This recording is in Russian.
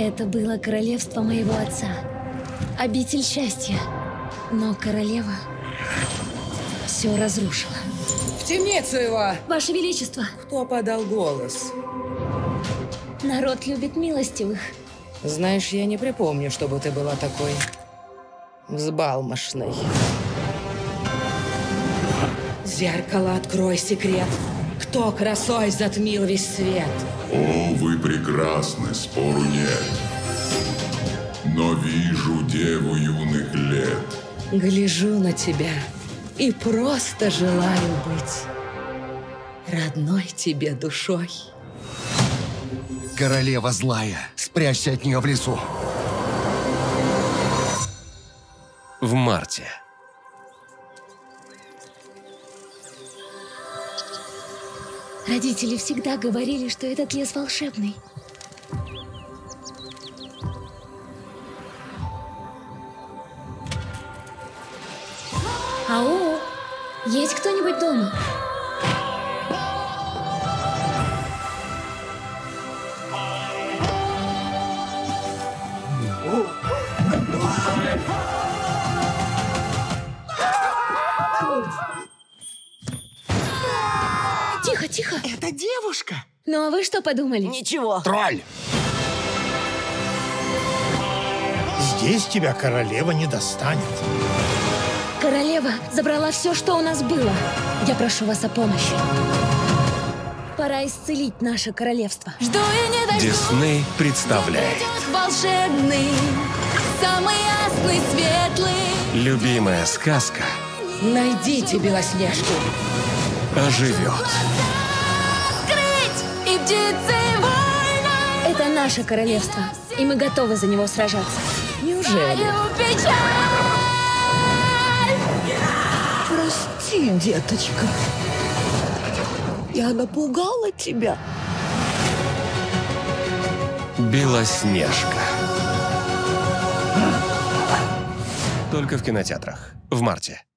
Это было королевство моего отца. Обитель счастья. Но королева все разрушила. В темницу его! Ваше Величество! Кто подал голос? Народ любит милостивых. Знаешь, я не припомню, чтобы ты была такой взбалмошной. Зеркало, открой секрет. Кто красой затмил весь свет? О, вы прекрасны, спору нет. Но вижу деву юных лет. Гляжу на тебя и просто желаю быть родной тебе душой. Королева злая. Спрячься от нее в лесу. В марте. Родители всегда говорили, что этот лес волшебный. Ау! Есть кто-нибудь дома? Тихо. Это девушка. Ну а вы что подумали? Ничего. Тролль. Здесь тебя королева не достанет. Королева забрала все, что у нас было. Я прошу вас о помощи. Пора исцелить наше королевство. Жду и не дождусь. Disney представляет. Волшебный, самый ясный, светлый. Любимая сказка. Найдите Белоснежку. Оживет. Это наше королевство, и мы готовы за него сражаться. Неужели? Прости, деточка. Я напугала тебя. Белоснежка. Только в кинотеатрах. В марте.